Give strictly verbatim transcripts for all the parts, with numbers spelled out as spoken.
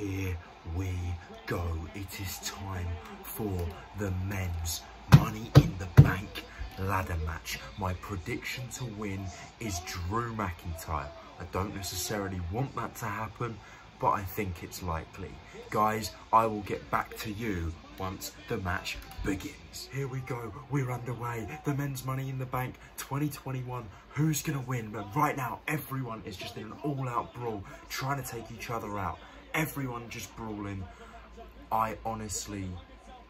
Here we go. It is time for the men's Money in the Bank ladder match. My prediction to win is Drew McIntyre. I don't necessarily want that to happen, but I think it's likely. Guys, I will get back to you once the match begins. Here we go, we're underway. The men's Money in the Bank twenty twenty-one. Who's gonna win? But right now, everyone is just in an all-out brawl, trying to take each other out. Everyone just brawling. I honestly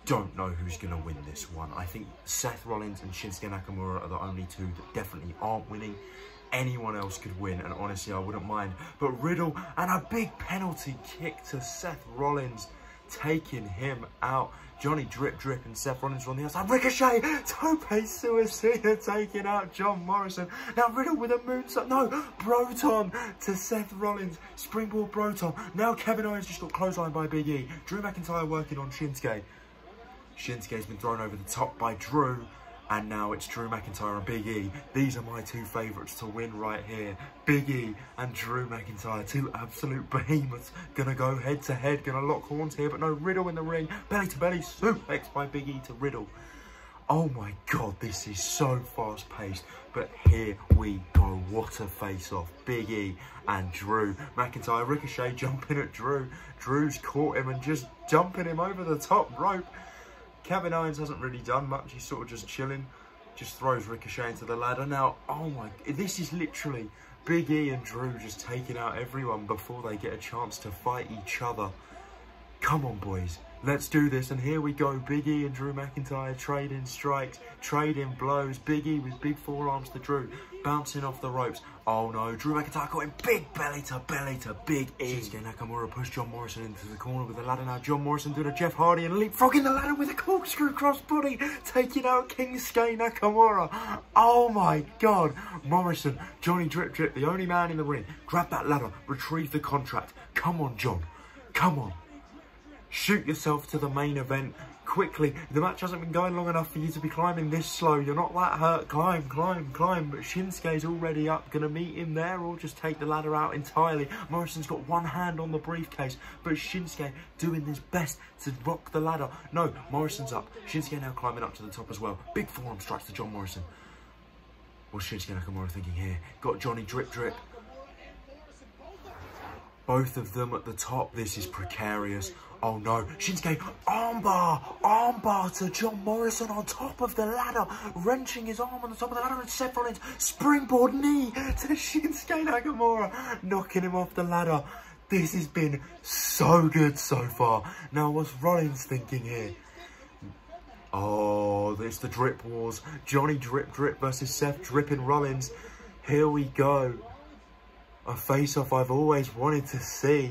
don't know who's gonna win this one. I think Seth Rollins and Shinsuke Nakamura are the only two that definitely aren't winning. Anyone else could win, and honestly, I wouldn't mind. But Riddle, and a big penalty kick to Seth Rollins, taking him out. Johnny Drip Drip and Seth Rollins on the outside. Ricochet, Tope Suicida taking out John Morrison. Now Riddle with a moonsault. No, Broton to Seth Rollins. Springboard Broton. Now Kevin Owens just got clotheslined by Big E. Drew McIntyre working on Shinsuke. Shinsuke's been thrown over the top by Drew. And now it's Drew McIntyre and Big E. These are my two favourites to win right here. Big E and Drew McIntyre, two absolute behemoths. Gonna go head to head, gonna lock horns here, but no, Riddle in the ring. Belly to belly, suplex by Big E to Riddle. Oh my God, this is so fast paced. But here we go, what a face off. Big E and Drew McIntyre. Ricochet jumping at Drew. Drew's caught him and just jumping him over the top rope. Kevin Owens hasn't really done much. He's sort of just chilling. Just throws Ricochet into the ladder. Now, oh my, this is literally Big E and Drew just taking out everyone before they get a chance to fight each other. Come on, boys. Let's do this. And here we go. Big E and Drew McIntyre trading strikes, trading blows. Big E with big forearms to Drew, bouncing off the ropes. Oh no, Drew McIntyre caught him. Big belly to belly to Big E. Shinsuke Nakamura pushed John Morrison into the corner with the ladder. Now John Morrison doing a Jeff Hardy and leapfrogging the ladder with a corkscrew crossbody, taking out Shinsuke Nakamura. Oh my God. Morrison, Johnny Drip Drip, the only man in the ring. Grab that ladder, retrieve the contract. Come on, John. Come on. Shoot yourself to the main event quickly. The match hasn't been going long enough for you to be climbing this slow. You're not that hurt. Climb, climb, climb. But Shinsuke's already up. Gonna meet him there or just take the ladder out entirely. Morrison's got one hand on the briefcase, but Shinsuke doing his best to rock the ladder. No, Morrison's up. Shinsuke now climbing up to the top as well. Big forearm strikes to John Morrison. What's Shinsuke Nakamura thinking here? Got Johnny Drip Drip. Both of them at the top. This is precarious. Oh no, Shinsuke, armbar, armbar to John Morrison on top of the ladder, wrenching his arm on the top of the ladder, and Seth Rollins, springboard knee to Shinsuke Nakamura, knocking him off the ladder. This has been so good so far. Now what's Rollins thinking here? Oh, it's the drip wars. Johnny Drip Drip versus Seth Drippin' Rollins. Here we go. A face-off I've always wanted to see.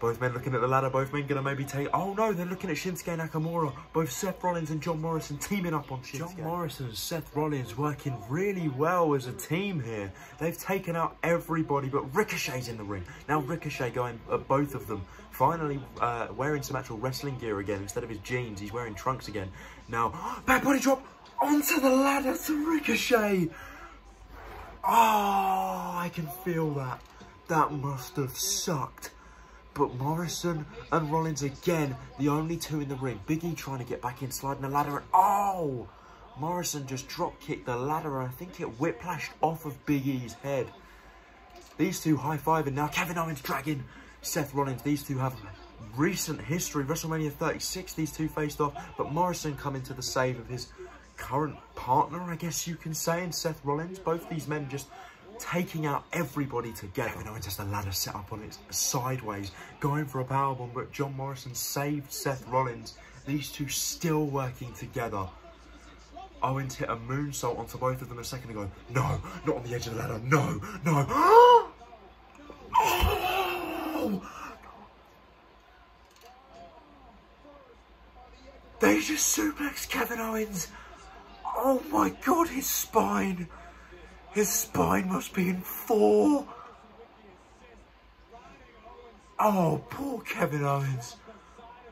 Both men looking at the ladder, both men gonna maybe take, oh no, they're looking at Shinsuke Nakamura. Both Seth Rollins and John Morrison teaming up on Shinsuke. John Morrison and Seth Rollins working really well as a team here. They've taken out everybody, but Ricochet's in the ring. Now Ricochet going at both of them. Finally uh, wearing some actual wrestling gear again. Instead of his jeans, he's wearing trunks again. Now, back body drop onto the ladder to Ricochet. Oh, I can feel that. That must have sucked. But Morrison and Rollins again, the only two in the ring. Big E trying to get back in, sliding the ladder. And oh, Morrison just drop kicked the ladder. And I think it whiplashed off of Big E's head. These two high-fiving now. Kevin Owens dragging Seth Rollins. These two have recent history. WrestleMania thirty-six, these two faced off. But Morrison coming to the save of his current partner, I guess you can say, and Seth Rollins. Both these men just taking out everybody together. Kevin Owens has the ladder set up on its sideways, going for a powerbomb, but John Morrison saved Seth Rollins. These two still working together. Owens hit a moonsault onto both of them a second ago. No, not on the edge of the ladder. No, no. Oh! They just suplexed Kevin Owens. Oh my God, his spine. His spine must be in four. Oh, poor Kevin Owens.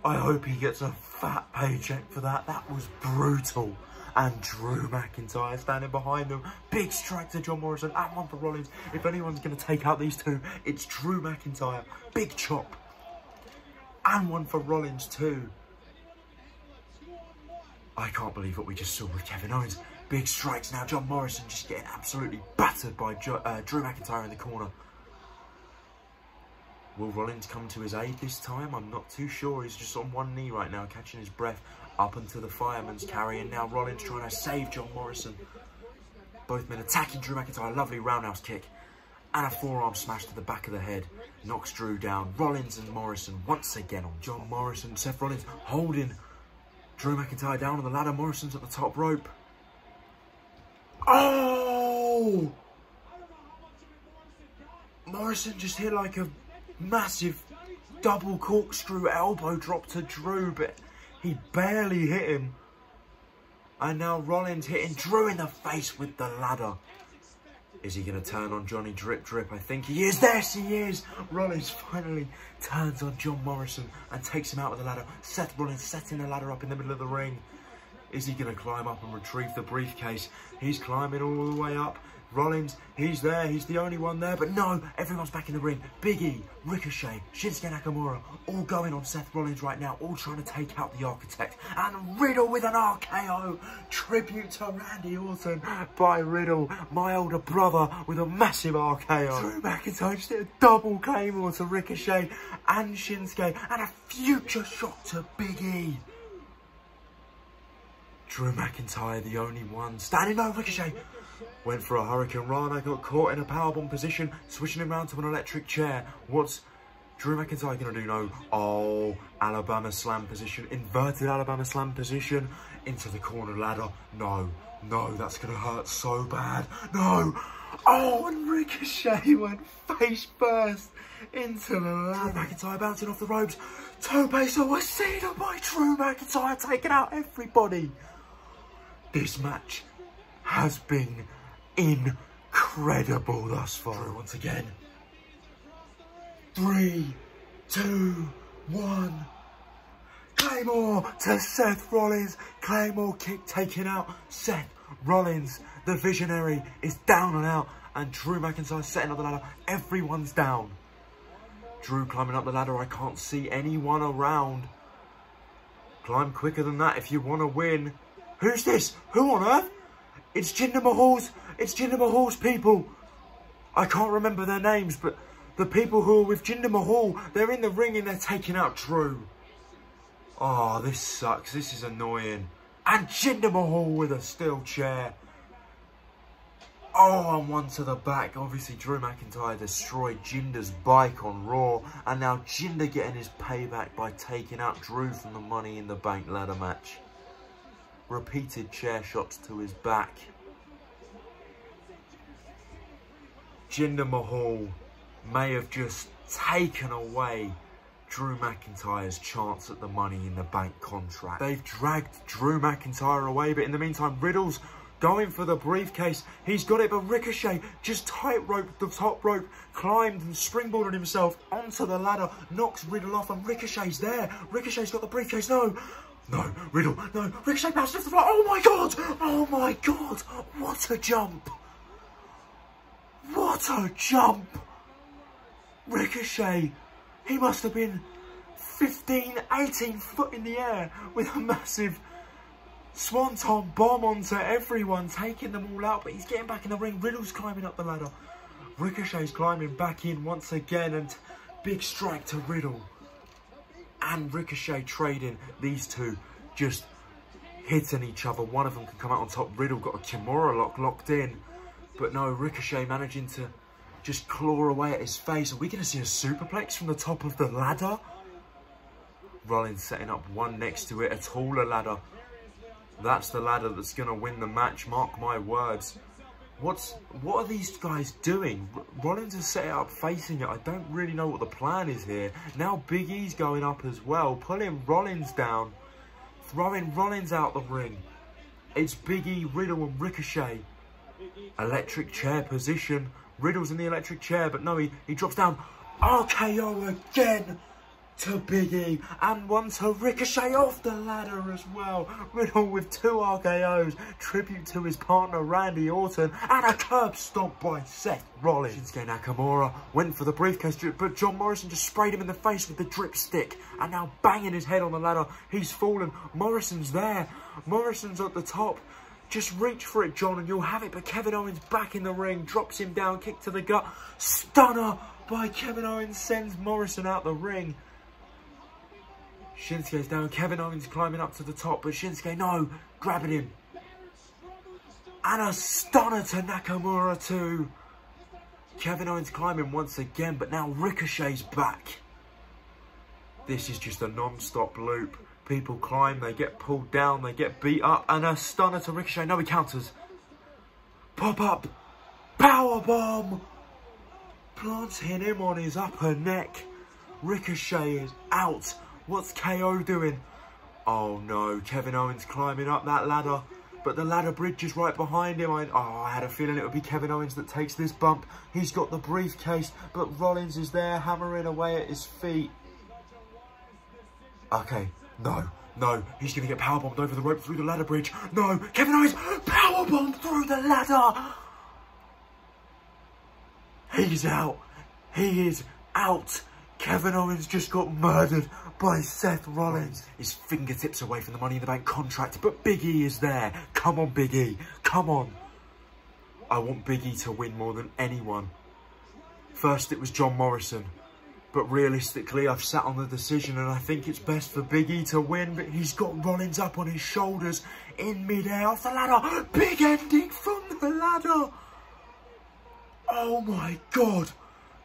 I hope he gets a fat paycheck for that. That was brutal. And Drew McIntyre standing behind them. Big strike to John Morrison and one for Rollins. If anyone's going to take out these two, it's Drew McIntyre. Big chop. and one for Rollins too. I can't believe what we just saw with Kevin Owens. Big strikes now. John Morrison just getting absolutely battered by jo uh, Drew McIntyre in the corner. Will Rollins come to his aid this time? I'm not too sure. He's just on one knee right now, catching his breath up until the fireman's carry. And now Rollins trying to save John Morrison. Both men attacking Drew McIntyre. Lovely roundhouse kick. And a forearm smash to the back of the head. Knocks Drew down. Rollins and Morrison once again on John Morrison. Seth Rollins holding Drew McIntyre down on the ladder. Morrison's at the top rope. Oh! Morrison just hit like a massive double corkscrew elbow drop to Drew, but he barely hit him. And now Rollins hitting Drew in the face with the ladder. Is he going to turn on Johnny Drip Drip? I think he is. Yes, he is. Rollins finally turns on John Morrison and takes him out with the ladder. Seth Rollins setting the ladder up in the middle of the ring. Is he going to climb up and retrieve the briefcase? He's climbing all the way up. Rollins, he's there. He's the only one there. But no, everyone's back in the ring. Big E, Ricochet, Shinsuke Nakamura, all going on Seth Rollins right now, all trying to take out the architect. And Riddle with an R K O. Tribute to Randy Orton by Riddle, my older brother, with a massive R K O. Drew McIntyre just did a double claymore to Ricochet and Shinsuke. And a future shot to Big E. Drew McIntyre, the only one standing over. Ricochet went for a Hurricane Rana, got caught in a powerbomb position, switching him around to an electric chair. What's Drew McIntyre going to do? No. Oh, Alabama slam position, inverted Alabama slam position into the corner ladder. No, no, that's going to hurt so bad. No. Oh, and Ricochet went face first into the ladder. Drew McIntyre bouncing off the ropes. Tope suicida by Drew McIntyre, taking out everybody. This match has been incredible thus far. Once again, three, two, one. Claymore to Seth Rollins. Claymore kick taking out Seth Rollins. The Visionary is down and out. And Drew McIntyre setting up the ladder. Everyone's down. Drew climbing up the ladder. I can't see anyone around. Climb quicker than that if you want to win. Who's this? Who on earth? It's Jinder Mahal's. It's Jinder Mahal's people. I can't remember their names, but the people who are with Jinder Mahal, they're in the ring and they're taking out Drew. Oh, this sucks. This is annoying. And Jinder Mahal with a steel chair. Oh, and one to the back. Obviously, Drew McIntyre destroyed Jinder's bike on Raw. And now Jinder getting his payback by taking out Drew from the Money in the Bank ladder match. Repeated chair shots to his back. Jinder Mahal may have just taken away Drew McIntyre's chance at the Money in the Bank contract. They've dragged Drew McIntyre away, but in the meantime, Riddle's going for the briefcase. He's got it, but Ricochet just tight-roped the top rope, climbed and springboarded himself onto the ladder, knocks Riddle off, and Ricochet's there. Ricochet's got the briefcase. No. No, Riddle, no, Ricochet bounced off the floor. Oh my God, oh my God, what a jump. What a jump. Ricochet, he must have been fifteen, eighteen foot in the air with a massive swanton bomb onto everyone, taking them all out, but he's getting back in the ring. Riddle's climbing up the ladder. Ricochet's climbing back in once again, and big strike to Riddle. And Ricochet trading. These two just hitting each other. One of them can come out on top. Riddle got a Kimura lock locked in. But no, Ricochet managing to just claw away at his face. Are we going to see a superplex from the top of the ladder? Rollins setting up one next to it. A taller ladder. That's the ladder that's going to win the match. Mark my words. What's, what are these guys doing? Rollins has set it up facing it. I don't really know what the plan is here. Now Big E's going up as well, pulling Rollins down, throwing Rollins out the ring. It's Big E, Riddle and Ricochet. Electric chair position. Riddle's in the electric chair, but no, he, he drops down. R K O again to Big E, and one to Ricochet off the ladder as well. Riddle with two R K Os, tribute to his partner Randy Orton, and a curb stomp by Seth Rollins. Shinsuke Nakamura went for the briefcase, but John Morrison just sprayed him in the face with the drip stick, and now banging his head on the ladder, he's fallen. Morrison's there, Morrison's at the top. Just reach for it, John, and you'll have it. But Kevin Owens back in the ring, drops him down, kick to the gut. Stunner by Kevin Owens sends Morrison out the ring. Shinsuke's down, Kevin Owens climbing up to the top, but Shinsuke, no, grabbing him. And a stunner to Nakamura too. Kevin Owens climbing once again, but now Ricochet's back. This is just a non-stop loop. People climb, they get pulled down, they get beat up, and a stunner to Ricochet. No, he counters. Pop up, power bomb. Planting him on his upper neck. Ricochet is out. What's K O doing? Oh no, Kevin Owens climbing up that ladder, but the ladder bridge is right behind him. I, oh, I had a feeling it would be Kevin Owens that takes this bump. He's got the briefcase, but Rollins is there hammering away at his feet. Okay. No, no, he's going to get powerbombed over the rope through the ladder bridge. No, Kevin Owens, powerbombed through the ladder. He's out. He is out. Kevin Owens just got murdered by Seth Rollins. His fingertips away from the Money in the Bank contract, but Big E is there. Come on, Big E. Come on. I want Big E to win more than anyone. First, it was John Morrison. But realistically, I've sat on the decision and I think it's best for Big E to win. But he's got Rollins up on his shoulders in mid-air off the ladder. Big ending from the ladder. Oh my God.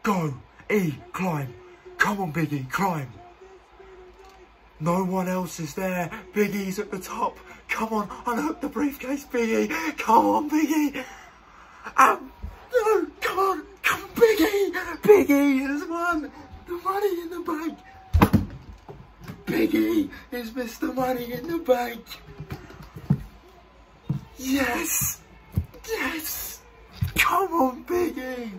Go, E, climb. Come on, Big E, climb. No one else is there. Big E's at the top. Come on, unhook the briefcase, Big E. Come on, Big E. Um, no, come on, come on, Big E. Big E has won. The Money in the Bank. Big E is Mister Money in the Bank. Yes. Yes. Come on, Big E.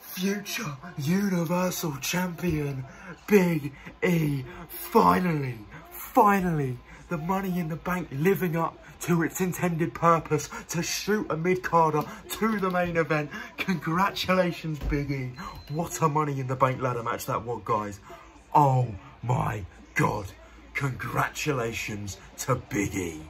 Future Universal Champion, Big E. Finally, finally, the Money in the Bank living up to its intended purpose, to shoot a mid-carder to the main event. Congratulations, Big E. What a Money in the Bank ladder match that was, guys. Oh my God. Congratulations to Big E.